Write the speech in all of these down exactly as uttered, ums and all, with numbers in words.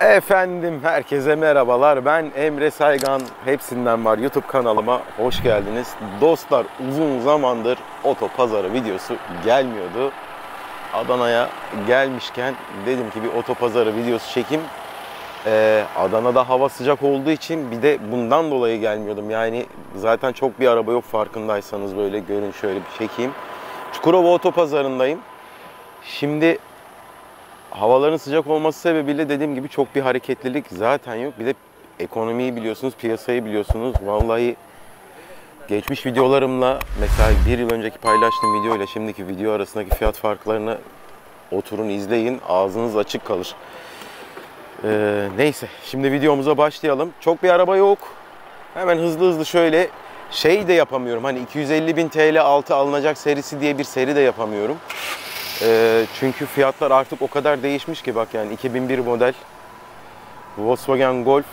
Efendim herkese merhabalar, ben Emre Saygan, Hepsinden Var YouTube kanalıma hoş geldiniz. Dostlar, uzun zamandır oto pazarı videosu gelmiyordu. Adana'ya gelmişken dedim ki bir oto pazarı videosu çekeyim. Ee, Adana'da hava sıcak olduğu için bir de bundan dolayı gelmiyordum. Yani zaten çok bir araba yok, farkındaysanız böyle görün, şöyle bir çekeyim. Çukurova oto pazarındayım. Şimdi havaların sıcak olması sebebiyle dediğim gibi çok bir hareketlilik zaten yok. Bir de ekonomiyi biliyorsunuz, piyasayı biliyorsunuz. Vallahi geçmiş videolarımla, mesela bir yıl önceki paylaştığım video ile şimdiki video arasındaki fiyat farklarını oturun izleyin. Ağzınız açık kalır. Ee, neyse, şimdi videomuza başlayalım. Çok bir araba yok. Hemen hızlı hızlı şöyle şey de yapamıyorum. Hani iki yüz elli bin TL altı alınacak serisi diye bir seri de yapamıyorum. E, çünkü fiyatlar artık o kadar değişmiş ki, bak yani iki bin bir model Volkswagen Golf,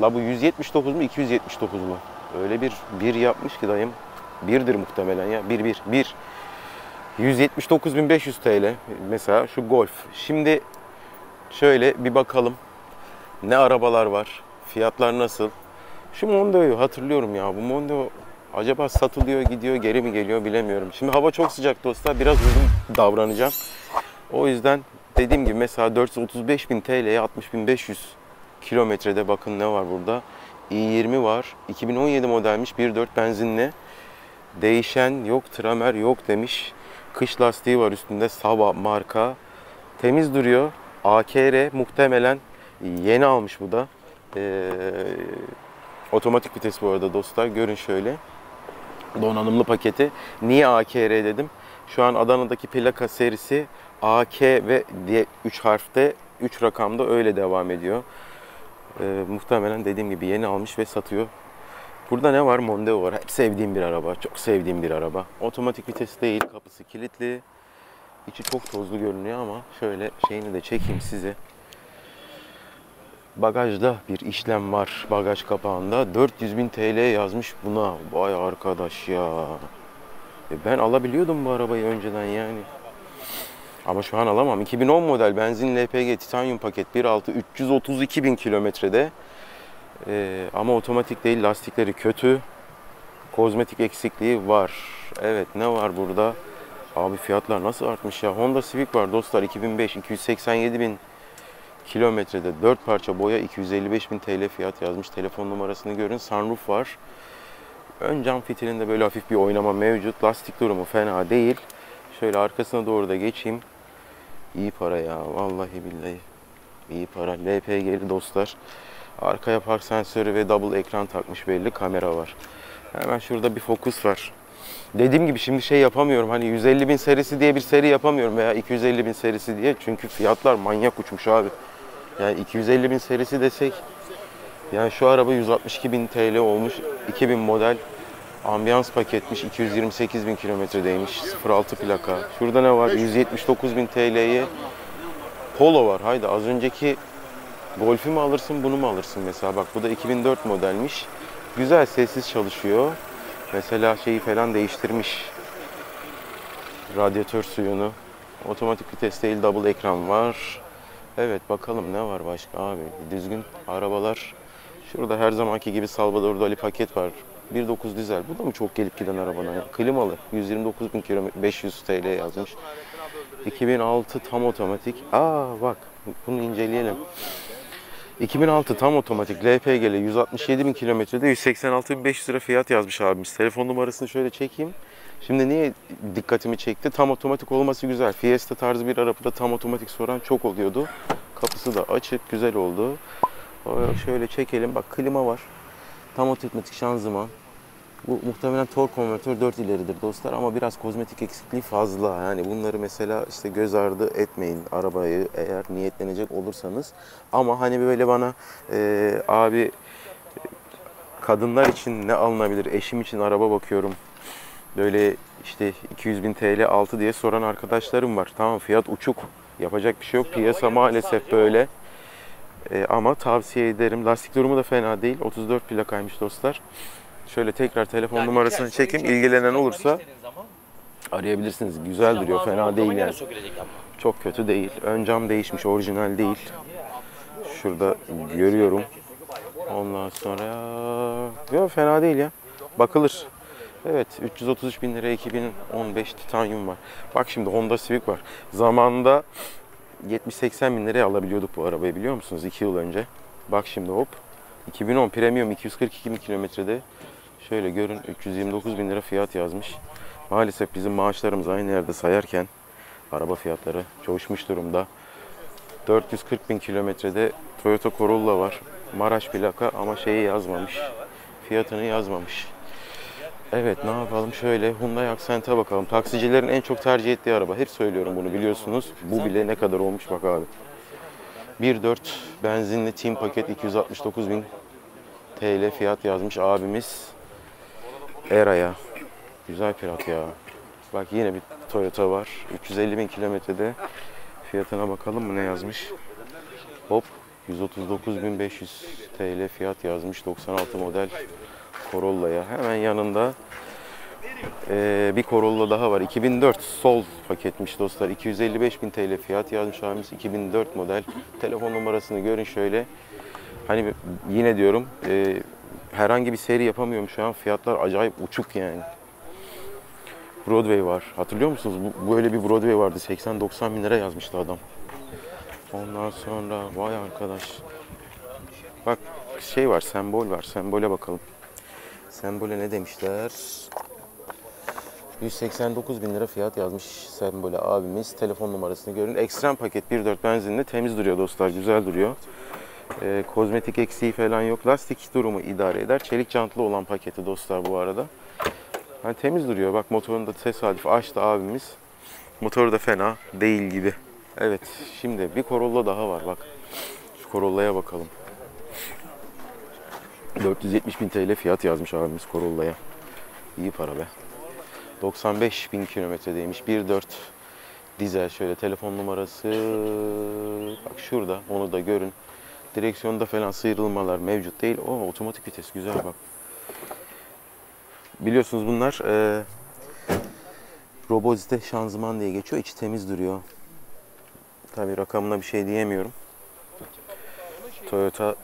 la bu yüz yetmiş dokuz mu iki yüz yetmiş dokuz mu? Öyle bir bir yapmış ki dayım. Birdir muhtemelen ya. Bir bir bir. yüz yetmiş dokuz bin beş yüz TL mesela şu Golf. Şimdi şöyle bir bakalım. Ne arabalar var? Fiyatlar nasıl? Şu Mondeo'yu hatırlıyorum ya. Bu Mondeo acaba satılıyor, gidiyor, geri mi geliyor bilemiyorum. Şimdi hava çok sıcak dostlar. Biraz uzun davranacağım. O yüzden dediğim gibi mesela dört yüz otuz beş bin TL'ye altmış bin beş yüz kilometrede bakın ne var burada. i yirmi var. iki bin on yedi modelmiş. bir nokta dört benzinli. Değişen yok, tramer yok demiş. Kış lastiği var üstünde. Sava marka. Temiz duruyor. A K R muhtemelen yeni almış bu da. Ee, otomatik vites bu arada dostlar. Görün şöyle. Donanımlı paketi. Niye A K R dedim? Şu an Adana'daki plaka serisi A K ve diye üç harfte, üç rakamda öyle devam ediyor. Ee, muhtemelen dediğim gibi yeni almış ve satıyor. Burada ne var? Mondeo var. Hep sevdiğim bir araba. Çok sevdiğim bir araba. Otomatik vites değil. Kapısı kilitli. İçi çok tozlu görünüyor ama şöyle şeyini de çekeyim size. Bagajda bir işlem var. Bagaj kapağında dört yüz bin TL yazmış buna. Vay arkadaş ya. E ben alabiliyordum bu arabayı önceden yani. Ama şu an alamam. iki bin on model benzin L P G Titanium paket bir nokta altı üç yüz otuz iki bin kilometrede. E, ama otomatik değil. Lastikleri kötü. Kozmetik eksikliği var. Evet, ne var burada? Abi fiyatlar nasıl artmış ya. Honda Civic var dostlar. iki bin beş iki yüz seksen yedi bin kilometrede dört parça boya iki yüz elli beş bin TL fiyat yazmış. Telefon numarasını görün. Sunroof var. Ön cam fitilinde böyle hafif bir oynama mevcut. Lastik durumu fena değil. Şöyle arkasına doğru da geçeyim. İyi para ya. Vallahi billahi. İyi para. L P G'li dostlar. Arkaya park sensörü ve double ekran takmış belli. Kamera var. Hemen şurada bir Focus var. Dediğim gibi şimdi şey yapamıyorum, hani yüz elli bin serisi diye bir seri yapamıyorum veya iki yüz elli bin serisi diye, çünkü fiyatlar manyak uçmuş abi. Yani iki yüz elli bin serisi desek, yani şu araba yüz altmış iki bin TL olmuş, iki bin model, ambiyans paketmiş, iki yüz yirmi sekiz bin kilometredeymiş, sıfır altı plaka. Şurada ne var? yüz yetmiş dokuz bin TL'ye Polo var. Haydi az önceki Golf'ü mü alırsın, bunu mu alırsın mesela? Bak bu da iki bin dört modelmiş, güzel sessiz çalışıyor. Mesela şeyi falan değiştirmiş. Radyatör suyunu. Otomatik vites değil, double ekran var. Evet, bakalım ne var başka abi. Düzgün arabalar. Şurada her zamanki gibi Salvador Dali paket var. bir nokta dokuz dizel. Bu da mı çok gelip giden arabana ya? Klimalı. yüz yirmi dokuz bin beş yüz TL yazmış. iki bin altı tam otomatik. Aa bak, bunu inceleyelim. iki bin altı tam otomatik L P G'li yüz altmış yedi bin kilometrede yüz seksen altı bin beş yüz lira fiyat yazmış abimiz. Telefon numarasını şöyle çekeyim. Şimdi niye dikkatimi çekti? Tam otomatik olması güzel. Fiesta tarzı bir arabada tam otomatik soran çok oluyordu. Kapısı da açık, güzel oldu. Şöyle çekelim. Bak klima var. Tam otomatik şanzıman. Bu muhtemelen tork konvertör dört ileridir dostlar ama biraz kozmetik eksikliği fazla. Yani bunları mesela işte göz ardı etmeyin arabayı eğer niyetlenecek olursanız. Ama hani böyle bana e, abi kadınlar için ne alınabilir, eşim için araba bakıyorum, böyle işte iki yüz bin TL altı diye soran arkadaşlarım var. Tamam, fiyat uçuk, yapacak bir şey yok, piyasa maalesef böyle. E, ama tavsiye ederim. Lastik durumu da fena değil. otuz dört plakaymış dostlar. Şöyle tekrar telefon yani numarasını çekeyim. İlgilenen olursa arayabilirsiniz. Güzel duruyor. Fena değil yani. Çok kötü değil. Ön cam değişmiş. Orijinal değil. şurada görüyorum. Ondan sonra ya fena değil ya. Bakılır. Evet, üç yüz otuz üç bin liraya iki bin on beş Titanium var. Bak şimdi Honda Civic var. Zamanında yetmiş seksen bin liraya alabiliyorduk bu arabayı, biliyor musunuz? iki yıl önce. Bak şimdi hop. iki bin on Premium iki yüz kırk iki bin kilometrede. Şöyle görün, üç yüz yirmi dokuz bin lira fiyat yazmış. Maalesef bizim maaşlarımız aynı yerde sayarken araba fiyatları coşmuş durumda. dört yüz kırk bin kilometrede Toyota Corolla var. Maraş plaka ama şeyi yazmamış. Fiyatını yazmamış. Evet, ne yapalım, şöyle Hyundai Accent'a bakalım. Taksicilerin en çok tercih ettiği araba. Hep söylüyorum bunu, biliyorsunuz. Bu bile ne kadar olmuş bak abi. bir nokta dört benzinli Team paket iki yüz altmış dokuz bin TL fiyat yazmış abimiz. Era'ya. Güzel pirat ya. Bak yine bir Toyota var. üç yüz elli bin kilometrede. Fiyatına bakalım mı ne yazmış. Hop, yüz otuz dokuz bin beş yüz TL fiyat yazmış. doksan altı model Corolla'ya. Hemen yanında e, bir Corolla daha var. iki bin dört Sol paketmiş dostlar. iki yüz elli beş bin TL fiyat yazmış abimiz. iki bin dört model. Telefon numarasını görün şöyle. Hani yine diyorum e, herhangi bir seri yapamıyorum şu an. Fiyatlar acayip uçuk yani. Broadway var. Hatırlıyor musunuz? Bu, böyle bir Broadway vardı. seksen doksan bin lira yazmıştı adam. Ondan sonra vay arkadaş. Bak şey var, sembol var. Sembole bakalım. Sembole ne demişler? yüz seksen dokuz bin lira fiyat yazmış Sembole abimiz. Telefon numarasını görün. Ekstrem paket bir nokta dört benzinli, temiz duruyor dostlar. Güzel duruyor. Ee, kozmetik eksiği falan yok. Lastik durumu idare eder. Çelik jantlı olan paketi dostlar bu arada. Hani temiz duruyor. Bak motorunu da tesadüf açtı abimiz. Motoru da fena değil gibi. Evet, şimdi bir Corolla daha var bak. Şu Corolla'ya bakalım. dört yüz yetmiş bin TL fiyat yazmış abimiz Corolla'ya. İyi para be. doksan beş bin kilometredeymiş. bir nokta dört dizel. Şöyle telefon numarası. Bak şurada, onu da görün. Direksiyonda falan sıyrılmalar mevcut değil. O otomatik vites, güzel bak. Biliyorsunuz bunlar e, Robozite şanzıman diye geçiyor. İçi temiz duruyor. Tabii rakamına bir şey diyemiyorum. Toyota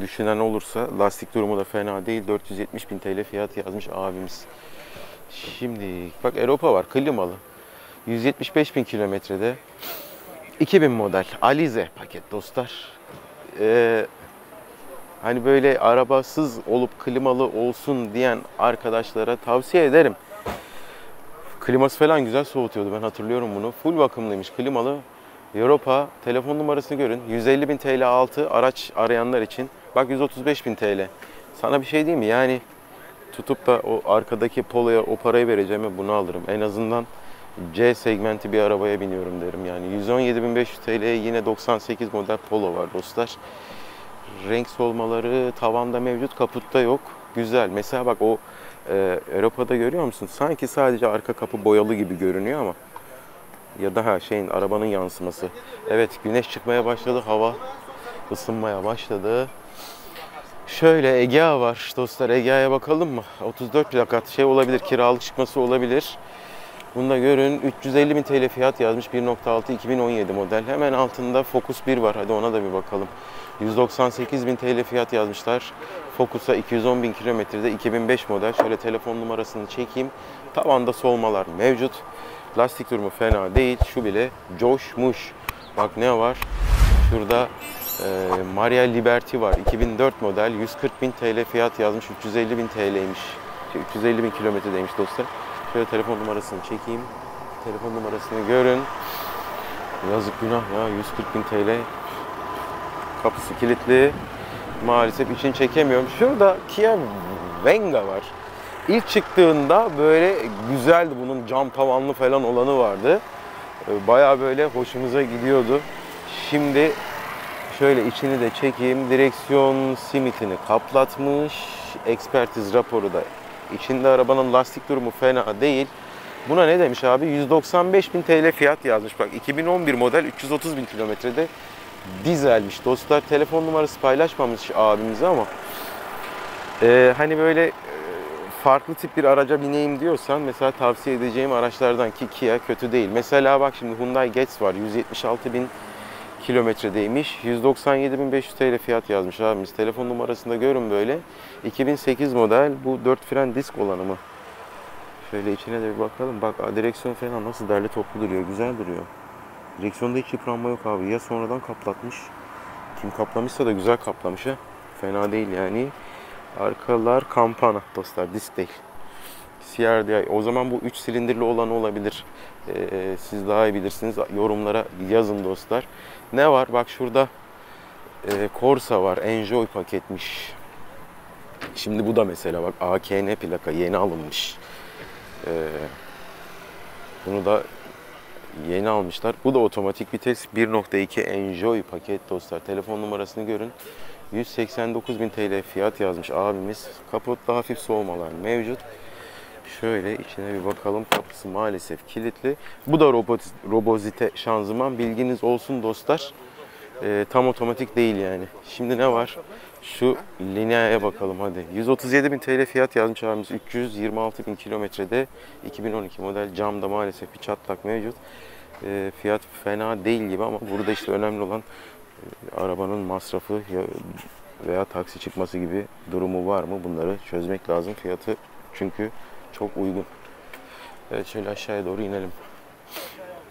düşünen olursa, lastik durumu da fena değil. dört yüz yetmiş bin TL fiyat yazmış abimiz. Şimdi bak Europa var, klimalı. yüz yetmiş beş bin kilometrede. iki bin model Alize paket dostlar. Eee... Hani böyle arabasız olup klimalı olsun diyen arkadaşlara tavsiye ederim. Kliması falan güzel soğutuyordu, ben hatırlıyorum bunu. Full bakımlıymış, klimalı. Europa, telefon numarasını görün. yüz elli bin TL altı araç arayanlar için. Bak yüz otuz beş bin TL. Sana bir şey diyeyim mi? Yani tutup da o arkadaki Polo'ya o parayı vereceğime bunu alırım. En azından C segmenti bir arabaya biniyorum derim. Yani yüz on yedi bin beş yüz TL'ye yine doksan sekiz model Polo var dostlar. Renk solmaları tavanda mevcut, kaputta yok. Güzel. Mesela bak o e, Europa'da görüyor musun? Sanki sadece arka kapı boyalı gibi görünüyor ama. Ya daha şeyin, arabanın yansıması. Evet, güneş çıkmaya başladı. Hava ısınmaya başladı. Şöyle Egea var dostlar. Egea'ya bakalım mı? otuz dört plakat şey olabilir. Kiralık çıkması olabilir. Bunu da görün. üç yüz elli bin TL fiyat yazmış. bir nokta altı iki bin on yedi model. Hemen altında Focus bir var. Hadi ona da bir bakalım. yüz doksan sekiz bin TL fiyat yazmışlar. Focus'a iki yüz on bin kilometrede iki bin beş model. Şöyle telefon numarasını çekeyim. Tavanda solmalar mevcut. Lastik durumu fena değil. Şu bile coşmuş. Bak ne var? Şurada e, Maria Liberty var. iki bin dört model. yüz kırk bin TL fiyat yazmış. üç yüz elli bin TL'ymiş. Şey, üç yüz elli bin kilometredeymiş dostlar. Şöyle telefon numarasını çekeyim. Telefon numarasını görün. Yazık günah ya. yüz kırk bin TL. Kapısı kilitli. Maalesef için çekemiyorum. Şurada Kia Venga var. İlk çıktığında böyle güzeldi. Bunun cam tavanlı falan olanı vardı. Bayağı böyle hoşumuza gidiyordu. Şimdi şöyle içini de çekeyim. Direksiyon simitini kaplatmış. Ekspertiz raporu da içinde. Arabanın lastik durumu fena değil. Buna ne demiş abi? yüz doksan beş bin TL fiyat yazmış. Bak iki bin on bir model üç yüz otuz bin kilometrede. Dizelmiş dostlar. Telefon numarası paylaşmamış abimize ama e, hani böyle e, farklı tip bir araca bineyim diyorsan mesela tavsiye edeceğim araçlardan ki Kia kötü değil. Mesela bak şimdi Hyundai Getz var. yüz yetmiş altı bin kilometredeymiş. yüz doksan yedi bin beş yüz T L fiyat yazmış abimiz. Telefon numarasında görün böyle. iki bin sekiz model, bu dört fren disk olanı mı? Şöyle içine de bir bakalım. Bak direksiyon falan nasıl derli toplu duruyor. Güzel duruyor. Direksiyonda hiç yıpranma yok abi. Ya sonradan kaplatmış. Kim kaplamışsa da güzel kaplamış ha. Fena değil yani. Arkalar kampana dostlar. Disk değil. C R D I. O zaman bu üç silindirli olan olabilir. Ee, siz daha iyi bilirsiniz. Yorumlara yazın dostlar. Ne var? Bak şurada e, Corsa var. Enjoy paketmiş. Şimdi bu da mesela bak A K R plaka yeni alınmış. Ee, bunu da yeni almışlar. Bu da otomatik vites bir nokta iki Enjoy paket dostlar. Telefon numarasını görün. yüz seksen dokuz bin T L fiyat yazmış abimiz. Kapotta hafif soğumalar mevcut. Şöyle içine bir bakalım. Kapısı maalesef kilitli. Bu da robozite şanzıman. Bilginiz olsun dostlar. Ee, tam otomatik değil yani. Şimdi ne var? Şu Linea'ya bakalım hadi. yüz otuz yedi bin T L fiyat yazmış abimiz. üç yüz yirmi altı bin kilometrede. iki bin on iki model, camda maalesef bir çatlak mevcut. E, fiyat fena değil gibi ama burada işte önemli olan e, arabanın masrafı veya taksi çıkması gibi durumu var mı? Bunları çözmek lazım. Fiyatı çünkü çok uygun. Evet şöyle aşağıya doğru inelim.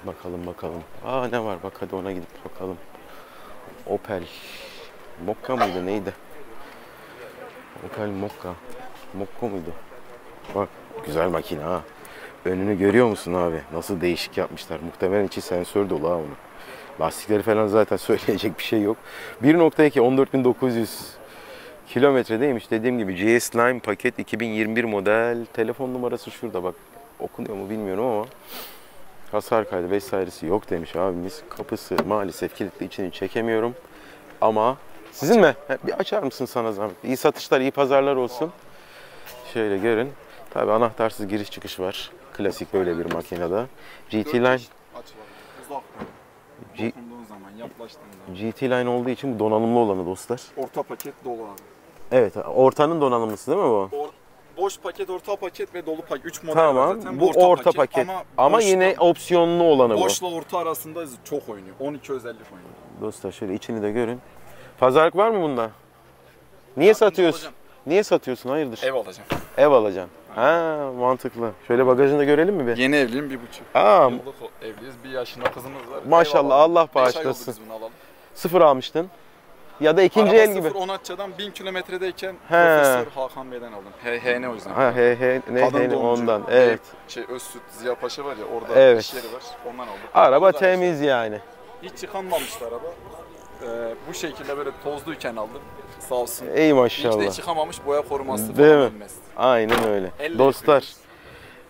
Bakalım bakalım. Aa ne var? Bak hadi ona gidip bakalım. Opel Mokka mıydı neydi? Opel Mokka. Mokka mıydı? Bak güzel makine ha. Önünü görüyor musun abi? Nasıl değişik yapmışlar. Muhtemelen içi sensör dolu ha onun. Lastikleri falan zaten söyleyecek bir şey yok. bir nokta iki on dört bin dokuz yüz kilometredeymiş. Dediğim gibi G T Line paket iki bin yirmi bir model. Telefon numarası şurada bak. Okunuyor mu bilmiyorum ama hasar kaydı vesairesi yok demiş abimiz. Kapısı maalesef kilitli, içini çekemiyorum. Ama sizin mi? Bir açar mısın sana zahmet? İyi satışlar, iyi pazarlar olsun. Şöyle görün. Tabii anahtarsız giriş çıkış var. Klasik böyle bir makinede. G T Line G... GT Line olduğu için bu donanımlı olanı dostlar. Orta paket dolu abi. Evet, ortanın donanımlısı değil mi bu? Or Boş paket, orta paket ve dolu paket. üç model tamam, zaten. Bu orta, orta paket, paket. Ama, ama yine opsiyonlu olanı bu. Boşla orta arasında çok oynuyor. on iki özellik oynuyor. Dostlar şöyle içini de görün. Pazarlık var mı bunda? Niye ya, satıyorsun? Alacağım. Niye satıyorsun? Hayırdır? Ev alacağım. Ev alacağım. Ha mantıklı. Şöyle bagajını da görelim mi bir? Yeni evliyim, bir buçuk. Aa, yıllık evliyiz. Bir yaşında kızımız var. Maşallah Allah bağışlasın. Sıfır almıştın. Ya da ikinci araba el gibi. Araba sıfır on Atça'dan bin kilometredeyken Profesör Hakan Bey'den aldım. H H N o yüzden. Ha H H N ondan. Evet. Şey, Özsüt Ziya Paşa var ya orada evet. İş yeri var. Ondan aldım. Araba ondan temiz işte. Yani. Hiç yıkanmamıştı araba. Ee, bu şekilde böyle tozluyken aldım. Sağ olsun. Ey maşallah. Hiç de çıkamamış, boya koruması değil falan mi? Aynen öyle. Elle dostlar. Yapıyoruz.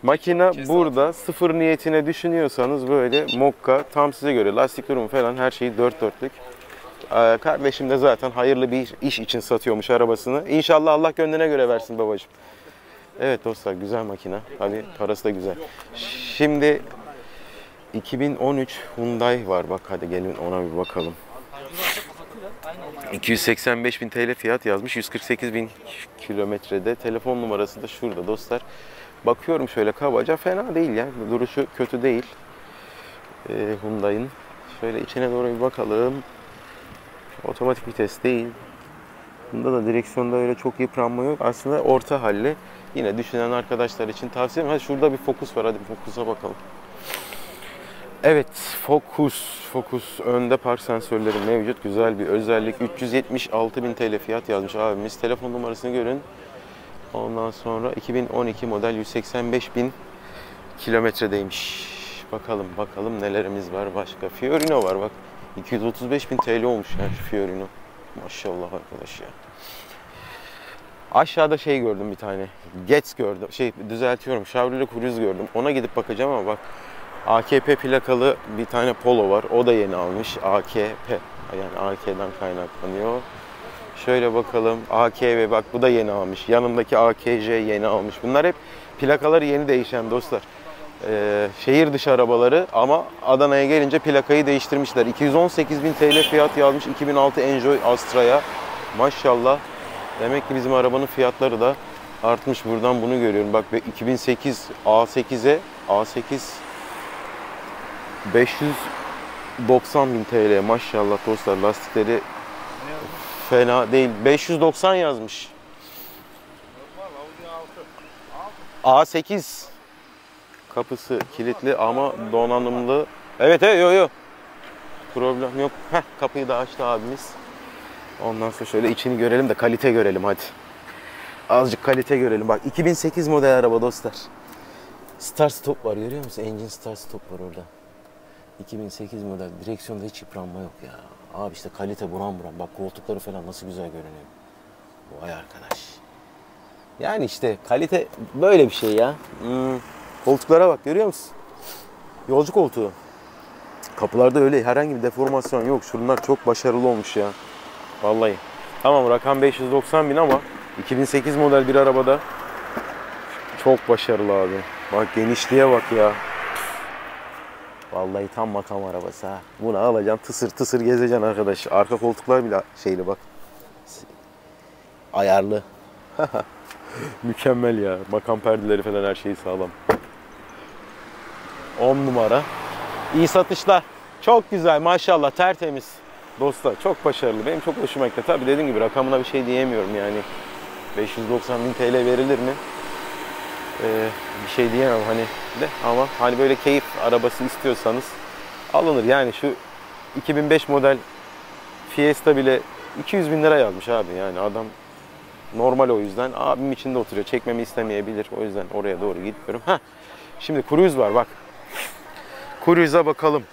Makine kesin burada zaten. Sıfır niyetine düşünüyorsanız böyle Mokka tam size göre. Lastik durumu falan her şeyi dört dörtlük. Kardeşim de zaten hayırlı bir iş için satıyormuş arabasını. İnşallah Allah gönlüne göre versin babacığım. Evet dostlar güzel makine. Hani parası da güzel. Şimdi iki bin on üç Hyundai var. Bak hadi gelin ona bir bakalım. iki yüz seksen beş bin T L fiyat yazmış. yüz kırk sekiz bin kilometrede. Telefon numarası da şurada dostlar. Bakıyorum şöyle kabaca fena değil ya. Duruşu kötü değil. Ee, Hyundai'nin. Şöyle içine doğru bir bakalım. Otomatik vites değil. Bunda da direksiyonda öyle çok yıpranma yok. Aslında orta halli. Yine düşünen arkadaşlar için tavsiyem. Hadi şurada bir Focus var. Hadi Focus'a bakalım. Evet Focus. Focus önde park sensörleri mevcut. Güzel bir özellik. üç yüz yetmiş altı bin T L fiyat yazmış abimiz. Telefon numarasını görün. Ondan sonra iki bin on iki model yüz seksen beş bin kilometredeymiş. Bakalım bakalım nelerimiz var başka. Fiorino var bak. iki yüz otuz beş bin T L olmuş ya şu Fiorino. Maşallah arkadaş ya. Aşağıda şey gördüm bir tane. Getz gördüm. Şey düzeltiyorum. Chevrolet Cruze gördüm. Ona gidip bakacağım ama bak. A K P plakalı bir tane Polo var. O da yeni almış. A K P. Yani A K'den kaynaklanıyor. Şöyle bakalım. A K V bak bu da yeni almış. Yanındaki A K J yeni almış. Bunlar hep plakaları yeni değişen dostlar. Ee, şehir dışı arabaları ama Adana'ya gelince plakayı değiştirmişler. iki yüz on sekiz bin T L fiyat yazmış iki bin altı Enjoy Astra'ya. Maşallah. Demek ki bizim arabanın fiyatları da artmış. Buradan bunu görüyorum. Bak iki bin sekiz A sekize A sekiz beş yüz doksan bin TL maşallah dostlar, lastikleri fena değil. beş yüz doksan yazmış. A sekiz. Kapısı kilitli ama donanımlı. Evet evet, yok yok. Problem yok. Heh, kapıyı da açtı abimiz. Ondan sonra şöyle içini görelim de kalite görelim hadi. Azıcık kalite görelim. Bak iki bin sekiz model araba dostlar. Start stop var, görüyor musun? Engine start stop var orada. iki bin sekiz model, direksiyonda hiç yıpranma yok ya. Abi işte kalite buram buram. Bak koltukları falan nasıl güzel görünüyor. Vay arkadaş. Yani işte kalite böyle bir şey ya. Hmm. Koltuklara bak, görüyor musun? Yolcu koltuğu. Kapılarda öyle herhangi bir deformasyon yok. Şunlar çok başarılı olmuş ya. Vallahi. Tamam, rakam beş yüz doksan bin ama iki bin sekiz model bir arabada çok başarılı abi. Bak genişliğe bak ya. Vallahi tam makam arabası ha. Bunu alacaksın, tısır tısır gezeceksin arkadaş. Arka koltuklar bile şeyli bak. Ayarlı. Mükemmel ya. Makam perdeleri falan her şeyi sağlam. on numara. İyi satışlar. Çok güzel maşallah, tertemiz. Dostlar çok başarılı. Benim çok hoşuma gitti. Tabii dediğim gibi rakamına bir şey diyemiyorum yani. beş yüz doksan bin TL verilir mi? Ee, bir şey diyemem hani de, ama hani böyle keyif arabası istiyorsanız alınır. Yani şu iki bin beş model Fiesta bile iki yüz bin lira yazmış abi. Yani adam normal, o yüzden abim içinde oturuyor. Çekmemi istemeyebilir. O yüzden oraya doğru gitmiyorum. Heh. Şimdi Cruze var bak. Cruze'a bakalım.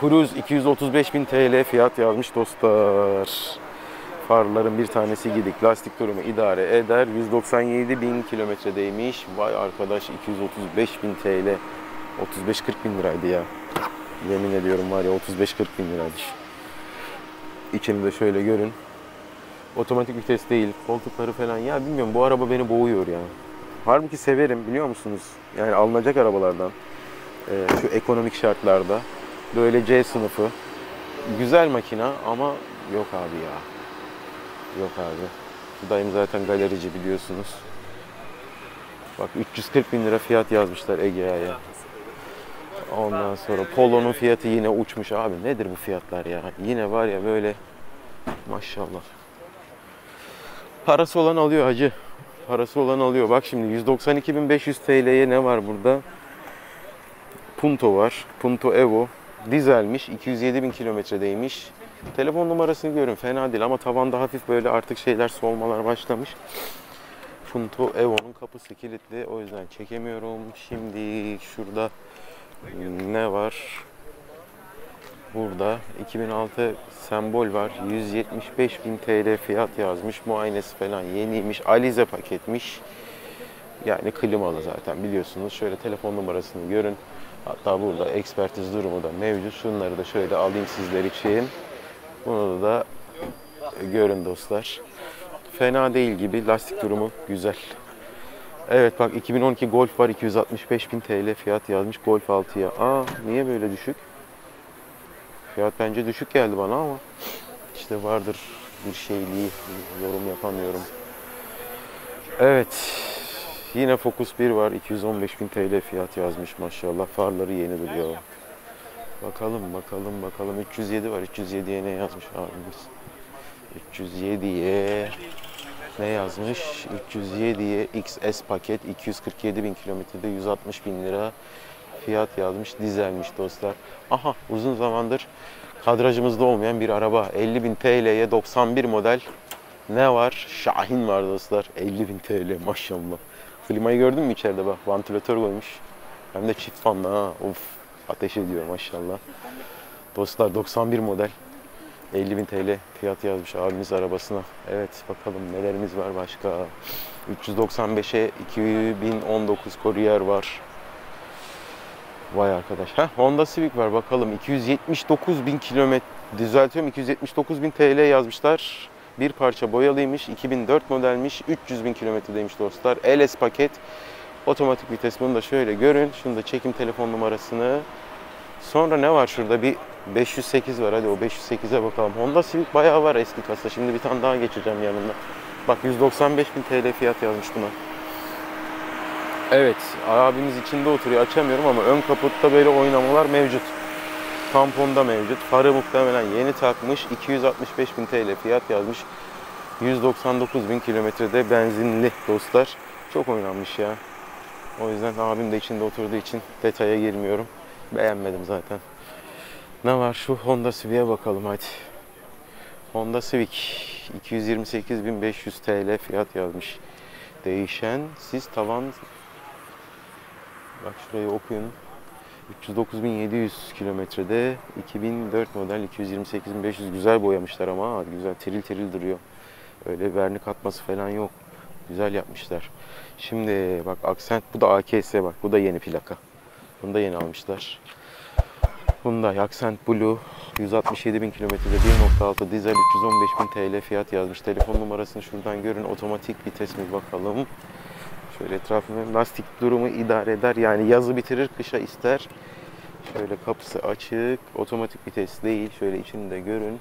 Cruze iki yüz otuz beş bin TL fiyat yazmış dostlar. Farların bir tanesi gidik. Lastik durumu idare eder. yüz doksan yedi bin kilometre değmiş. Vay arkadaş, iki yüz otuz beş bin TL. otuz beş kırk bin liraydı ya. Yemin ediyorum var ya, otuz beş kırk bin liraydı. İçini de şöyle görün. Otomatik vites değil. Koltukları falan. Ya bilmiyorum, bu araba beni boğuyor ya. Halbuki severim, biliyor musunuz? Yani alınacak arabalardan. Ee, şu ekonomik şartlarda. Böyle C sınıfı. Güzel makina ama yok abi ya. Yok abi. Bu dayım zaten galerici, biliyorsunuz. Bak üç yüz kırk bin lira fiyat yazmışlar Egea'ya. Ondan sonra Polo'nun fiyatı yine uçmuş abi. Nedir bu fiyatlar ya? Yine var ya böyle maşallah. Parası olan alıyor hacı. Parası olan alıyor. Bak şimdi yüz doksan iki bin beş yüz TL'ye ne var burada? Punto var. Punto Evo. Dizelmiş. iki yüz yedi bin kilometredeymiş. Telefon numarasını görün. Fena değil ama tavanda hafif böyle artık şeyler, solmalar başlamış. Punto Evo'nun kapısı kilitli. O yüzden çekemiyorum. Şimdi şurada ne var? Burada iki bin altı sembol var. yüz yetmiş beş bin TL fiyat yazmış. Muayenesi falan yeniymiş. Alize paketmiş. Yani klimalı zaten biliyorsunuz. Şöyle telefon numarasını görün. Hatta burada ekspertiz durumu da mevcut. Şunları da şöyle alayım sizler için. Bunu da görün dostlar. Fena değil gibi. Lastik durumu güzel. Evet bak iki bin on iki Golf var. iki yüz altmış beş bin TL fiyat yazmış Golf altıya. Aa niye böyle düşük? Fiyat bence düşük geldi bana ama işte vardır bir şeyliği, yorum yapamıyorum. Evet. Yine Focus bir var. iki yüz on beş bin TL fiyat yazmış maşallah. Farları yeni duruyor. Bakalım bakalım bakalım. üç yüz yedi var. üç yüz yediye ne yazmış abimiz? üç yüz yediye ne yazmış? üç yüz yediye X S paket iki yüz kırk yedi bin kilometrede yüz altmış bin lira fiyat yazmış. Dizelmiş dostlar. Aha uzun zamandır kadrajımızda olmayan bir araba. elli bin TL'ye doksan bir model ne var? Şahin var dostlar. elli bin TL maşallah. Klimayı gördün mü içeride bak? Vantilatör koymuş. Hem de çift fanla ha. Of. Ateş ediyor maşallah. Dostlar doksan bir model. elli bin TL fiyat yazmış abimiz arabasına. Evet bakalım nelerimiz var başka. üç yüz doksan beşe iki bin on dokuz Courier var. Vay arkadaş. Heh, Honda Civic var bakalım. iki yüz yetmiş dokuz bin kilometre. Düzeltiyorum, iki yüz yetmiş dokuz bin TL yazmışlar. Bir parça boyalıymış. iki bin dört modelmiş. üç yüz bin kilometredeymiş dostlar. L S paket. Otomatik vites, bunu da şöyle görün. Şunu da çekim telefon numarasını. Sonra ne var şurada? Bir beş yüz sekiz var. Hadi o beş yüz sekize bakalım. Honda Civic bayağı var eski kasa. Şimdi bir tane daha geçeceğim yanında. Bak yüz doksan beş bin TL fiyat yazmış buna. Evet. Abimiz içinde oturuyor. Açamıyorum ama ön kaputta böyle oynamalar mevcut. tamponda mevcut. Farı muhtemelen yeni takmış. iki yüz altmış beş bin T L fiyat yazmış. yüz doksan dokuz bin kilometrede benzinli dostlar. Çok oynanmış ya. O yüzden abim de içinde oturduğu için detaya girmiyorum. Beğenmedim zaten. Ne var şu Honda Civic'e bakalım hadi. Honda Civic iki yüz yirmi sekiz bin beş yüz T L fiyat yazmış. Değişen siz tavan, bak şurayı okuyun. üç yüz dokuz bin yedi yüz kilometrede iki bin dört model iki yüz yirmi sekiz bin beş yüz. Güzel boyamışlar ama güzel teril teril duruyor. Öyle vernik atması falan yok. Güzel yapmışlar. Şimdi bak aksent, bu da A K S, bak bu da yeni plaka. Bunu da yeni almışlar. Bunda Accent Blue yüz altmış yedi bin kilometrede bir nokta altı dizel üç yüz on beş bin T L fiyat yazmış. Telefon numarasını şuradan görün. Otomatik vites mi bakalım. Şöyle etrafında lastik durumu idare eder. Yani yazı bitirir, kışa ister. Şöyle kapısı açık. Otomatik vites değil. Şöyle içini de görün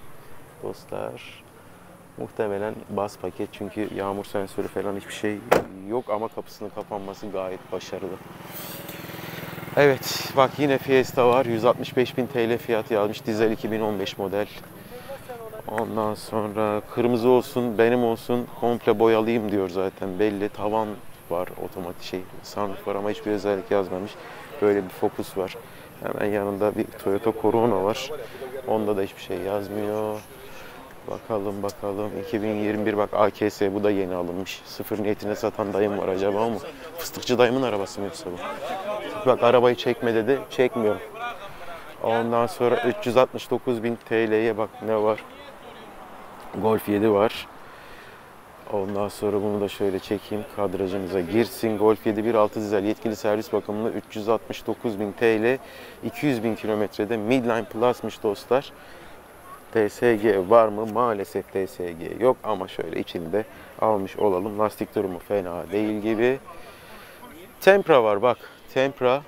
dostlar. Muhtemelen bas paket çünkü yağmur sensörü falan hiçbir şey yok ama kapısının kapanması gayet başarılı. Evet bak yine Fiesta var. yüz altmış beş bin T L fiyatı yazmış. Dizel iki bin on beş model. Ondan sonra kırmızı olsun benim olsun komple boyalıyım diyor zaten belli. Tavan var, otomatik şey sunroof var ama hiçbir özellik yazmamış. Böyle bir Focus var. Hemen yanında bir Toyota Corona var. Onda da hiçbir şey yazmıyor. Bakalım bakalım iki bin yirmi bir bak A K S, bu da yeni alınmış. Sıfır niyetine satan dayım var acaba ama fıstıkçı dayımın arabası mı yoksa bu? Bak arabayı çekme dedi, çekmiyorum. Ondan sonra üç yüz altmış dokuz bin T L'ye bak ne var? Golf yedi var. Ondan sonra bunu da şöyle çekeyim, kadrajımıza girsin. Golf yedi bir nokta altı dizel yetkili servis bakımında üç yüz altmış dokuz bin T L, iki yüz bin kilometrede Midline Plus'mış dostlar. D S G var mı? Maalesef D S G yok ama şöyle içinde almış olalım. Lastik durumu fena değil gibi. Tempra var bak. Tempra.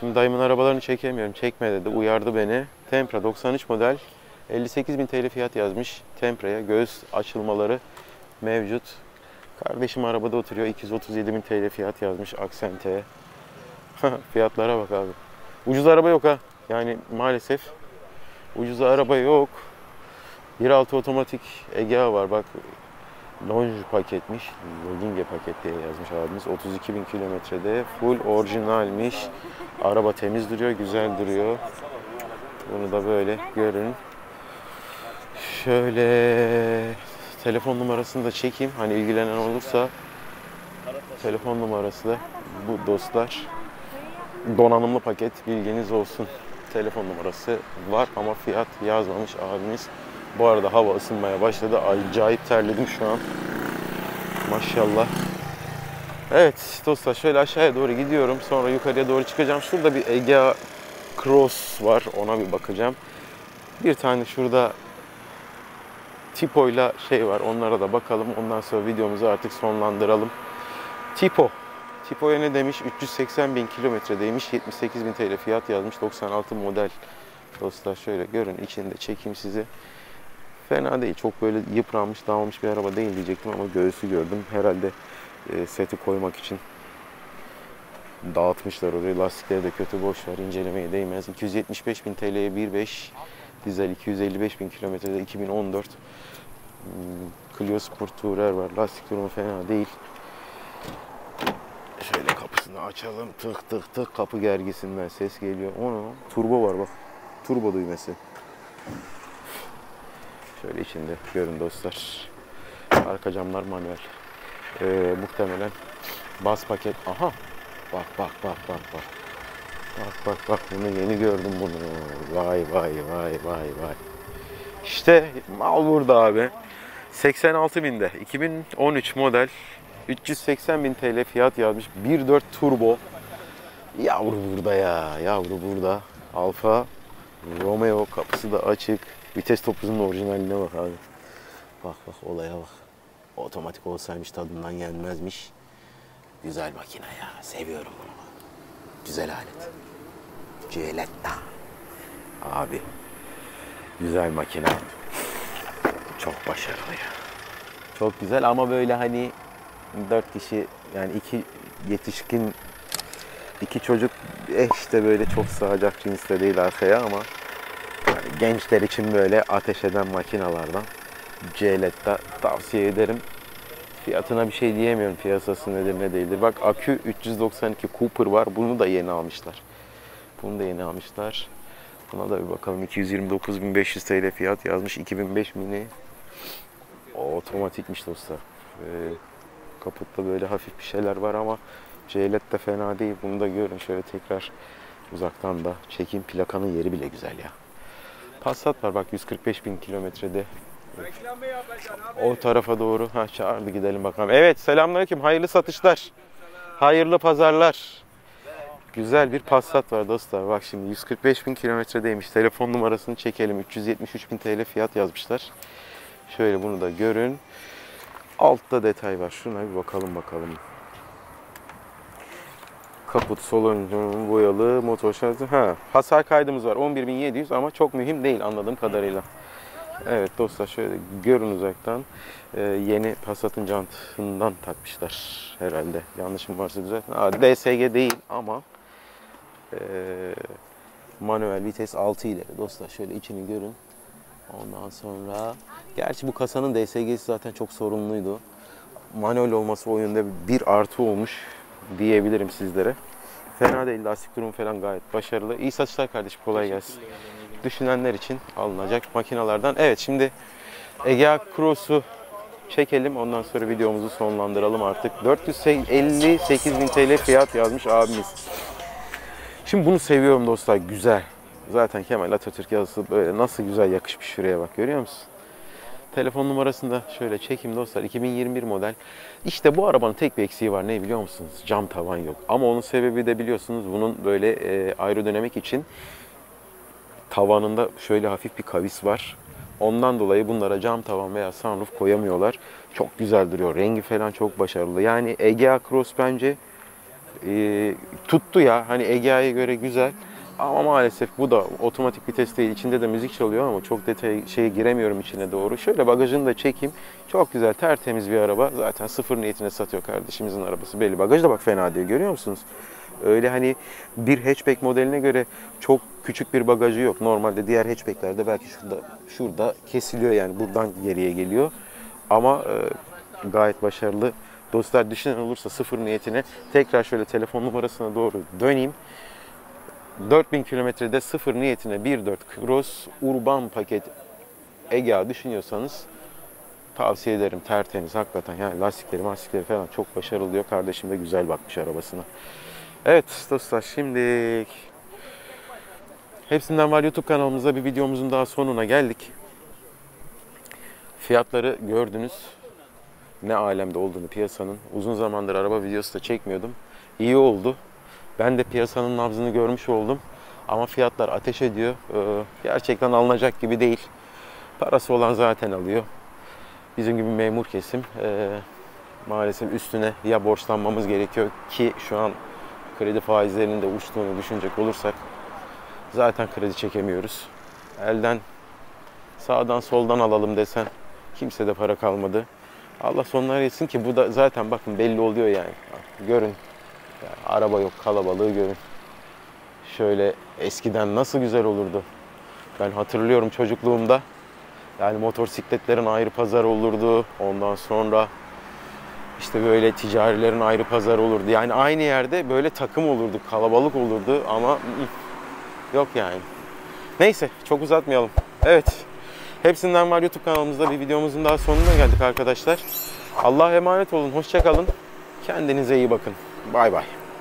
Şimdi dayımın arabalarını çekemiyorum. Çekme dedi. Uyardı beni. Tempra doksan üç model. elli sekiz bin T L fiyat yazmış. Tempra'ya göğüs açılmaları mevcut. Kardeşim arabada oturuyor. iki yüz otuz yedi bin T L fiyat yazmış. Accent'e. Fiyatlara bak abi. Ucuz araba yok ha. Yani maalesef. Ucuz araba yok. bir nokta altı otomatik Egea var bak. Longe paketmiş. Loginge paket diye yazmış abimiz. otuz iki bin kilometrede full orijinalmiş. Araba temiz duruyor, güzel duruyor. Bunu da böyle görün. Şöyle telefon numarasını da çekeyim. Hani ilgilenen olursa telefon numarası da bu dostlar. Donanımlı paket, bilginiz olsun. Telefon numarası var ama fiyat yazmamış abimiz. Bu arada hava ısınmaya başladı. Acayip terledim şu an. Maşallah. Evet dostlar şöyle aşağıya doğru gidiyorum. Sonra yukarıya doğru çıkacağım. Şurada bir Egea Cross var. Ona bir bakacağım. Bir tane şurada Tipo'yla şey var. Onlara da bakalım. Ondan sonra videomuzu artık sonlandıralım. Tipo. Tipo'ya ne demiş? üç yüz seksen bin kilometredeymiş. yetmiş sekiz bin T L fiyat yazmış. doksan altı model. Dostlar şöyle görün. İçinde çekeyim sizi. Fena değil. Çok böyle yıpranmış, dağılmış bir araba değil diyecektim ama göğsü gördüm. Herhalde seti koymak için dağıtmışlar orayı. Lastikleri de kötü, boş ver. İncelemeye değmez. iki yüz yetmiş beş bin T L'ye bir nokta beş. Dizel iki yüz elli beş bin kilometrede iki bin on dört. Clio Sport Tourer var. Lastik durumu fena değil. Şöyle kapısını açalım. Tık tık tık. Kapı gergisinden ses geliyor. Onu turbo var bak. Turbo düğmesi. Şöyle içinde görün dostlar. Arka camlar manuel. Ee, muhtemelen bas paket. Aha. Bak bak bak bak bak. Bak bak bak. Bunu yeni gördüm bunu. Vay vay vay vay vay. İşte mal burada abi. seksen altı binde. iki bin on üç model. üç yüz seksen bin T L fiyat yazmış. bir nokta dört turbo. Yavru burada ya. Yavru burada. Alfa Romeo, kapısı da açık. Vites topuzunun orijinaline bak abi. Bak bak olaya bak. Otomatik olsaymış tadından gelmezmiş. Güzel makine ya. Seviyorum bunu. Güzel alet. Ciletta. Abi. Güzel makine. Çok başarılı ya. Çok güzel ama böyle hani dört kişi yani iki yetişkin, iki çocuk eh işte böyle çok sığacak cinste değil arkaya ama gençler için böyle ateş eden makinalardan Ciletta tavsiye ederim. Fiyatına bir şey diyemiyorum, piyasası nedir ne değildir. Bak akü üç yüz doksan iki Cooper var, bunu da yeni almışlar. Bunu da yeni almışlar. Buna da bir bakalım, iki yüz yirmi dokuz bin beş yüz T L fiyat yazmış, iki bin beş mini. O otomatikmiş dostlar. Ee, kaputta böyle hafif bir şeyler var ama Ciletta fena değil. Bunu da görün şöyle tekrar uzaktan da çekin, plakanın yeri bile güzel ya. Passat var bak yüz kırk beş bin kilometrede. O tarafa doğru. Ha, çağırdı, gidelim bakalım. Evet, selamünaleyküm. Hayırlı satışlar. Hayırlı pazarlar. Güzel bir Passat var dostlar. Bak şimdi yüz kırk beş bin kilometredeymiş. Telefon numarasını çekelim. üç yüz yetmiş üç bin T L fiyat yazmışlar. Şöyle bunu da görün. Altta detay var. Şuna bir bakalım bakalım. Kaput, sol ön boyalı, motor şanzı. Ha, hasar kaydımız var. on bir bin yedi yüz ama çok mühim değil anladığım kadarıyla. Evet dostlar şöyle görün uzaktan. Ee, yeni Passat'ın jantından takmışlar herhalde. Yanlışım varsa düzeltin. Aa, D S G değil ama e, manuel vites altı ileri. Dostlar şöyle içini görün. Ondan sonra gerçi bu kasanın D S G'si zaten çok sorunluydu. Manuel olması o yönde bir artı olmuş diyebilirim sizlere. Fena değil, lastik durumu falan gayet başarılı. İyi satışlar kardeşim, kolay gelsin. Düşünenler için alınacak makinalardan. Evet, şimdi Egea Cross'u çekelim. Ondan sonra videomuzu sonlandıralım artık. dört yüz elli sekiz bin T L fiyat yazmış abimiz. Şimdi bunu seviyorum dostlar. Güzel. Zaten Kemal Atatürk yazısı böyle nasıl güzel yakışmış şuraya bak. Görüyor musun? Telefon numarasını da şöyle çekeyim dostlar. iki bin yirmi bir model. İşte bu arabanın tek bir eksiği var. Ne biliyor musunuz? Cam tavan yok. Ama onun sebebi de biliyorsunuz bunun böyle e, aerodinamik için tavanında şöyle hafif bir kavis var. Ondan dolayı bunlara cam tavan veya sunroof koyamıyorlar. Çok güzel duruyor. Rengi falan çok başarılı. Yani Egea Cross bence e, tuttu ya. Hani Egea'ya göre güzel. Ama maalesef bu da otomatik vites değil. İçinde de müzik çalıyor ama çok detay şeye giremiyorum içine doğru. Şöyle bagajını da çekeyim. Çok güzel, tertemiz bir araba. Zaten sıfır niyetine satıyor kardeşimizin arabası. Belli, bagajı da bak fena değil. Görüyor musunuz? Öyle hani bir hatchback modeline göre çok küçük bir bagajı yok. Normalde diğer hatchbacklerde belki şurada şurada kesiliyor, yani buradan geriye geliyor. Ama e, gayet başarılı. Dostlar düşünen olursa sıfır niyetine, tekrar şöyle telefon numarasına doğru döneyim. dört bin kilometrede sıfır niyetine bir nokta dört Cross Urban paket Egea düşünüyorsanız tavsiye ederim. Tertemiz hakikaten, yani lastikleri mastikleri falan çok başarılı diyor. Kardeşim de güzel bakmış arabasına. Evet dostlar, şimdi Hepsinden Var YouTube kanalımıza bir videomuzun daha sonuna geldik. Fiyatları gördünüz. Ne alemde olduğunu piyasanın. Uzun zamandır araba videosu da çekmiyordum. İyi oldu. Ben de piyasanın nabzını görmüş oldum. Ama fiyatlar ateş ediyor. Ee, gerçekten alınacak gibi değil. Parası olan zaten alıyor. Bizim gibi memur kesim. Ee, maalesef üstüne ya borçlanmamız gerekiyor ki şu an kredi faizlerinin de uçtuğunu düşünecek olursak zaten kredi çekemiyoruz. Elden sağdan soldan alalım desen kimse de para kalmadı. Allah sonuna ersin ki bu da zaten bakın belli oluyor yani. Görün. Yani araba yok, kalabalığı görün. Şöyle eskiden nasıl güzel olurdu. Ben hatırlıyorum çocukluğumda. Yani motosikletlerin ayrı pazarı olurdu. Ondan sonra İşte böyle ticarilerin ayrı pazarı olurdu. Yani aynı yerde böyle takım olurdu, kalabalık olurdu ama yok yani. Neyse, çok uzatmayalım. Evet, Hepsinden Var YouTube kanalımızda bir videomuzun daha sonuna geldik arkadaşlar. Allah'a emanet olun, hoşça kalın. Kendinize iyi bakın. Bay bay.